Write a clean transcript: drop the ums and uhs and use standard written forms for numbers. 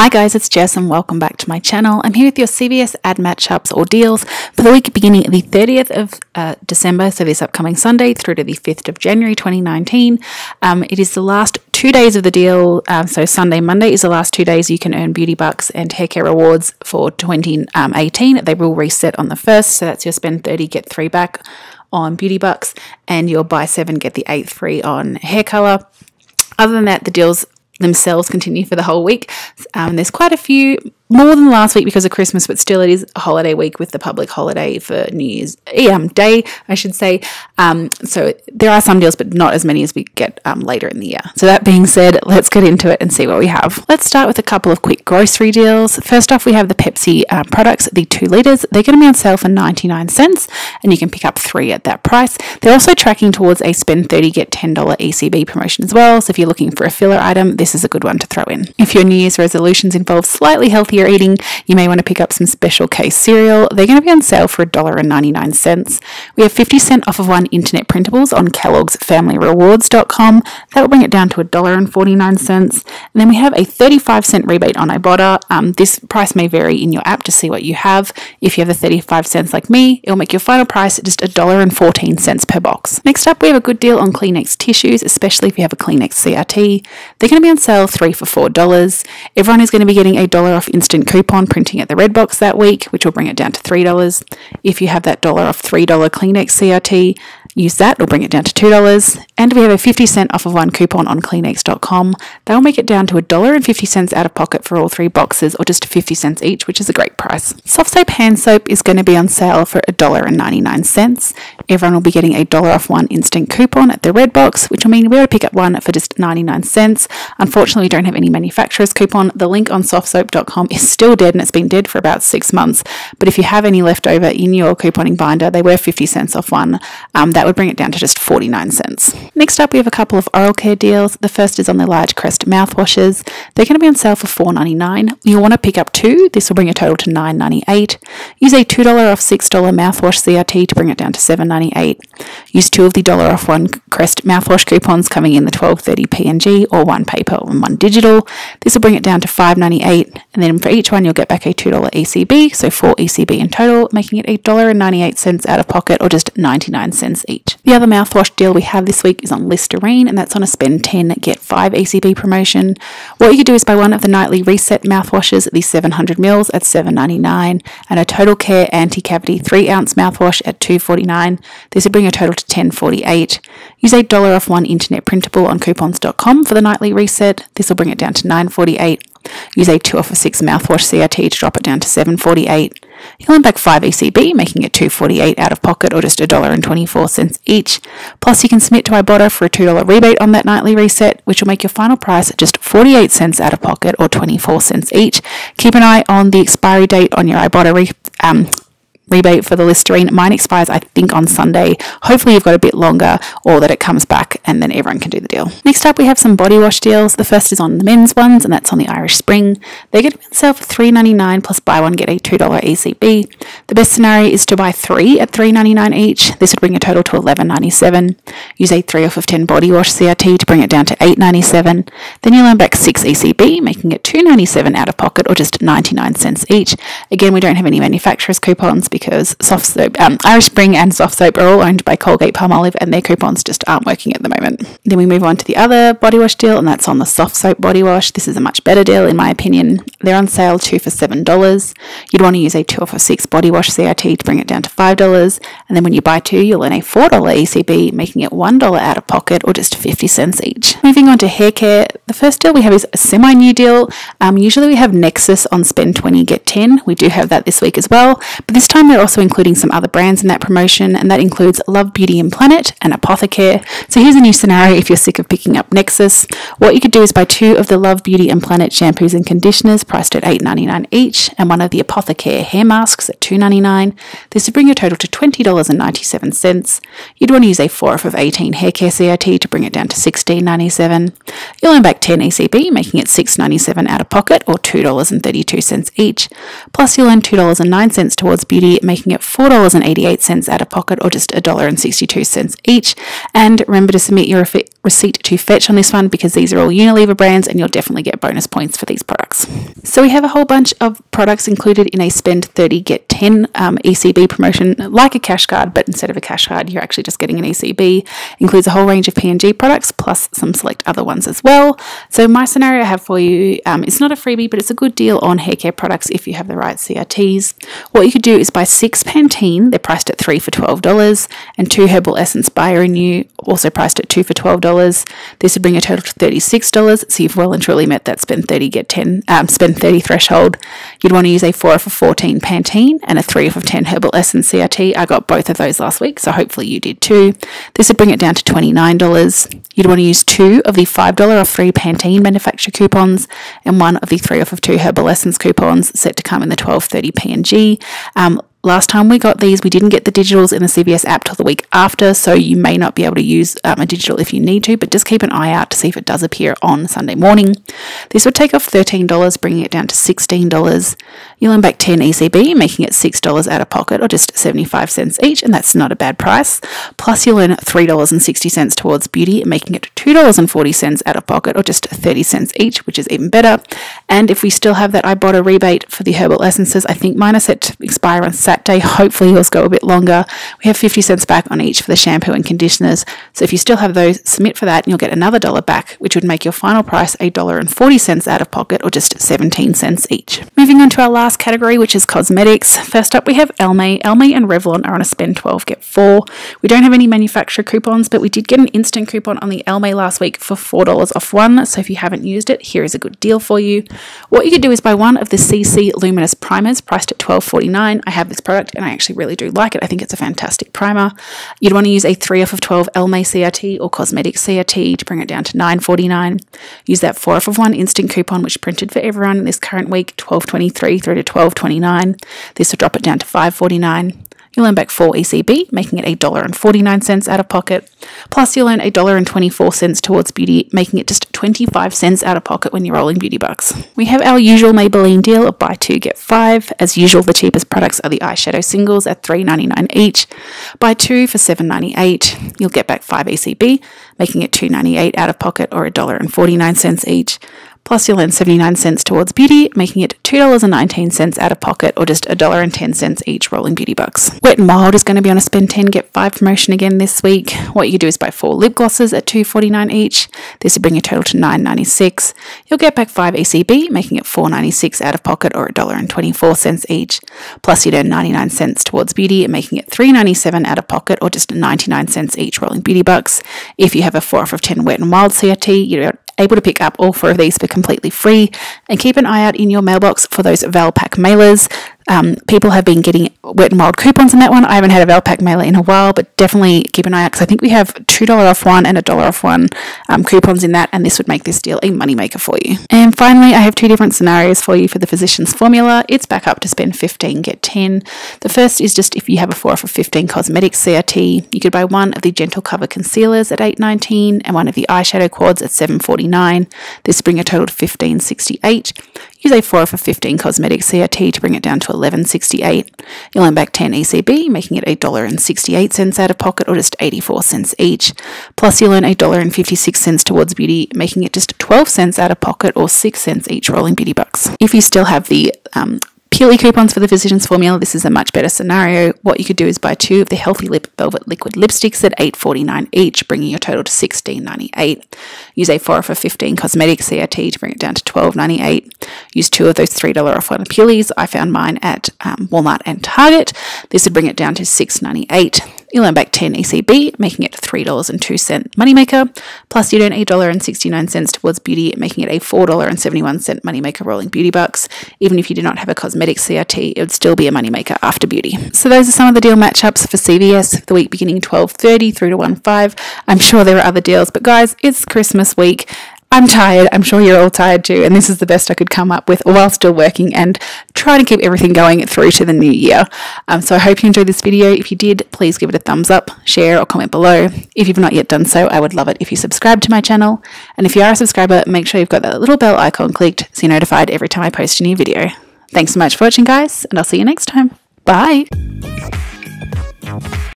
Hi guys, it's Jess and welcome back to my channel. I'm here with your CVS ad matchups or deals for the week beginning the 30th of December, so this upcoming Sunday, through to the 5th of January 2019. It is the last 2 days of the deal, so Sunday, Monday is the last 2 days you can earn Beauty Bucks and Hair Care Rewards for 2018. They will reset on the 1st, so that's your spend 30, get 3 back on Beauty Bucks, and your buy 7, get the 8th free on hair colour. Other than that, the deals themselves continue for the whole week. There's quite a few more than last week because of Christmas, but still it is a holiday week with the public holiday for New Year's Day, I should say. So there are some deals, but not as many as we get later in the year. So that being said, let's get into it and see what we have. Let's start with a couple of quick grocery deals. First off, we have the Pepsi products, the 2 liters. They're going to be on sale for 99 cents, and you can pick up 3 at that price. They're also tracking towards a spend 30 get $10 ECB promotion as well. So if you're looking for a filler item, this is a good one to throw in. If your New Year's resolutions involve slightly healthier eating, you may want to pick up some Special K cereal. They're going to be on sale for $1.99. We have 50 cents off of 1 internet printables on Kellogg's FamilyRewards.com. That will bring it down to $1.49. And then we have a 35 cent rebate on Ibotta. This price may vary in your app to see what you have. If you have the 35 cents like me, it'll make your final price just $1.14 per box. Next up, we have a good deal on Kleenex tissues, especially if you have a Kleenex CRT. They're going to be on sale 3 for $4. Everyone is going to be getting a $1 off instant coupon printing at the red box that week, which will bring it down to $3. If you have that $1 off $3 Kleenex CRT, use that, it'll bring it down to $2. And we have a 50 cent off of 1 coupon on Kleenex.com. That'll make it down to $1.50 out of pocket for all 3 boxes, or just 50 cents each, which is a great price. Soft Soap hand soap is going to be on sale for $1.99. Everyone will be getting a $1 off 1 instant coupon at the red box, which will mean we'll be able to pick up 1 for just 99 cents. Unfortunately, we don't have any manufacturer's coupon. The link on softsoap.com is still dead, and it's been dead for about 6 months. But if you have any left over in your couponing binder, they were 50 cents off 1. That would bring it down to just 49 cents. Next up, we have a couple of oral care deals. The first is on the large Crest mouthwashes. They're going to be on sale for $4.99. You'll want to pick up 2. This will bring a total to $9.98. Use a $2 off $6 mouthwash CRT to bring it down to $7.98. Use 2 of the $1 off 1 Crest mouthwash coupons coming in the 12.30 PNG, or 1 paper and 1 digital. This will bring it down to $5.98. And then for each one, you'll get back a $2 ECB, so 4 ECB in total, making it $1.98 out of pocket, or just 99 cents each. The other mouthwash deal we have this week is on Listerine, and that's on a spend 10 get 5 ECB promotion. What you could do is buy 1 of the nightly reset mouthwashes, the 700 mils, at $7.99, and a Total Care anti-cavity 3 ounce mouthwash at $2.49. This would bring a total to $10.48. Use a $1 off 1 internet printable on coupons.com for the nightly reset. This will bring it down to $9.48. Use a 2 off of 6 mouthwash CRT to drop it down to $7.48. You'll earn back 5 ECB, making it $2.48 out of pocket, or just $1.24 each. Plus, you can submit to Ibotta for a $2 rebate on that nightly reset, which will make your final price just 48 cents out of pocket, or 24 cents each. Keep an eye on the expiry date on your Ibotta rebate for the Listerine. Mine expires, I think, on Sunday. Hopefully you've got a bit longer, or that it comes back and then everyone can do the deal. Next up, we have some body wash deals. The first is on the men's ones, and that's on the Irish Spring. They're going to be on sale for $3.99 plus buy 1 get a $2 ECB. The best scenario is to buy 3 at $3.99 each. This would bring a total to $11.97. Use a 3 off of 10 body wash CRT to bring it down to $8.97. Then you'll earn back 6 ECB, making it $2.97 out of pocket, or just 99 cents each. Again, we don't have any manufacturer's coupons because Soft Soap, Irish Spring and Soft Soap are all owned by Colgate Palmolive, and their coupons just aren't working at the moment. Then we move on to the other body wash deal, and that's on the Soft Soap body wash. This is a much better deal in my opinion. They're on sale 2 for $7. You'd want to use a 2 off of 6 body wash CRT to bring it down to $5, and then when you buy 2, you'll earn a $4 ECB, making it $1 out of pocket, or just 50 cents each. Moving on to hair care, the first deal we have is a semi-new deal. Usually we have Nexus on spend 20 get 10. We do have that this week as well, but this time they're also including some other brands in that promotion, and that includes Love Beauty and Planet and Apothecary. So here's a new scenario if you're sick of picking up Nexus. What you could do is buy 2 of the Love Beauty and Planet shampoos and conditioners priced at $8.99 each, and 1 of the Apothecary hair masks at $2.99. This would bring your total to $20.97. You'd want to use a 4 off of 18 hair care CRT to bring it down to $16.97. You'll earn back 10 ECB, making it $6.97 out of pocket, or $2.32 each. Plus you'll earn $2.09 towards beauty 50p, making it $4.88 out of pocket, or just $1.62 each. And remember to submit your receipt to Fetch on this one, because these are all Unilever brands and you'll definitely get bonus points for these products. So we have a whole bunch of products included in a spend 30 get 10 ECB promotion, like a cash card, but instead of a cash card you're actually just getting an ECB. Includes a whole range of P&G products plus some select other ones as well. So my scenario I have for you, it's not a freebie, but it's a good deal on hair care products if you have the right CRTs. What you could do is buy 6 Pantene, they're priced at $3 for $12, and 2 Herbal Essence Bio Renew, also priced at $2 for $12. This would bring a total to $36, so you've well and truly met that spend 30 get 10 spend 30 threshold. You'd want to use a 4 for 14 Pantene and a 3 for 10 Herbal Essence CRT. I got both of those last week, so hopefully you did too. This would bring it down to $29. You'd want to use 2 of the $5 off 3 Pantene manufacturer coupons and 1 of the 3 off of 2 Herbal Essence coupons, set to come in the 12:30 PNG. Last time we got these, we didn't get the digitals in the CVS app till the week after, so you may not be able to use a digital if you need to, but just keep an eye out to see if it does appear on Sunday morning. This would take off $13, bringing it down to $16. You'll earn back 10 ECB, making it $6 out of pocket, or just 75 cents each, and that's not a bad price. Plus you'll earn $3.60 towards beauty, making it $2.40 out of pocket, or just 30 cents each, which is even better. And if we still have that Ibotta rebate for the herbal essences, I think mine are set to expire on Saturday. Hopefully yours go a bit longer. We have 50 cents back on each for the shampoo and conditioners, so if you still have those, submit for that and you'll get another $1 back, which would make your final price $1.40 out of pocket, or just 17 cents each. Moving on to our last category, which is cosmetics. First up we have Almay. Almay and Revlon are on a spend 12 get 4. We don't have any manufacturer coupons, but we did get an instant coupon on the Almay last week for $4 off 1, so if you haven't used it, here is a good deal for you. What you could do is buy 1 of the CC Luminous primers, priced at $12.49. I have this product and I actually really do like it. I think it's a fantastic primer. You'd want to use a 3 off of 12 Almay CRT or cosmetic CRT to bring it down to $9.49. Use that 4 off of 1 instant coupon, which printed for everyone in this current week, $12.23 through to $12.29. This would drop it down to $5.49. You'll earn back 4 ECB, making it $1.49 out of pocket. Plus you'll earn $1.24 towards beauty, making it just 25 cents out of pocket when you're rolling beauty bucks. We have our usual Maybelline deal of buy 2 get 5. As usual, the cheapest products are the eyeshadow singles at $3.99 each. Buy 2 for $7.98. You'll get back 5 ECB, making it $2.98 out of pocket, or $1.49 each. Plus you'll earn 79 cents towards beauty, making it $2.19 out of pocket, or just $1.10 each rolling beauty bucks. Wet and Wild is going to be on a spend 10 get 5 promotion again this week. What you do is buy 4 lip glosses at $2.49 each. This will bring your total to $9.96. You'll get back 5 ECB, making it $4.96 out of pocket, or $1.24 each. Plus you'd earn 99 cents towards beauty, making it $3.97 out of pocket, or just 99 cents each rolling beauty bucks. If you have a 4 off of 10 Wet and Wild CRT, you're able to pick up all 4 of these for completely free. And keep an eye out in your mailbox for those Valpak mailers. People have been getting Wet and Wild coupons in that one. I haven't had a Valpak mailer in a while, but definitely keep an eye out, because I think we have $2 off 1 and $1 off 1 coupons in that, and this would make this deal a moneymaker for you. And finally, I have 2 different scenarios for you for the Physician's Formula. It's back up to spend 15, get 10. The first is just if you have a 4 off of 15 cosmetic CRT, you could buy 1 of the Gentle Cover Concealers at $8.19 and 1 of the Eyeshadow Quads at $7.49. This brings a total to $15.68. Use a 4 off of 15 cosmetic CRT to bring it down to $11.68. You'll earn back 10 ECB, making it $1.68 out of pocket, or just 84 cents each. Plus you'll earn $1.56 towards beauty, making it just 12 cents out of pocket, or 6 cents each rolling beauty bucks. If you still have the Peely coupons for the Physician's Formula, this is a much better scenario. What you could do is buy 2 of the Healthy Lip Velvet Liquid Lipsticks at $8.49 each, bringing your total to $16.98. Use a 4 off of 15 cosmetic CRT to bring it down to $12.98. Use 2 of those $3 off 1 Peelys. I found mine at Walmart and Target. This would bring it down to $6.98. You'll earn back 10 ECB, making it $3.02 moneymaker. Plus you'd earn $1.69 towards beauty, making it a $4.71 moneymaker rolling beauty bucks. Even if you do not have a cosmetic CRT, it would still be a moneymaker after beauty. So those are some of the deal matchups for CVS for the week beginning 12:30 through to 1:05. I'm sure there are other deals, but guys, it's Christmas week. I'm tired. I'm sure you're all tired too, and this is the best I could come up with while still working and trying to keep everything going through to the new year. So I hope you enjoyed this video. If you did, please give it a thumbs up, share, or comment below. If you've not yet done so, I would love it if you subscribe to my channel. And if you are a subscriber, make sure you've got that little bell icon clicked so you're notified every time I post a new video. Thanks so much for watching, guys, and I'll see you next time. Bye.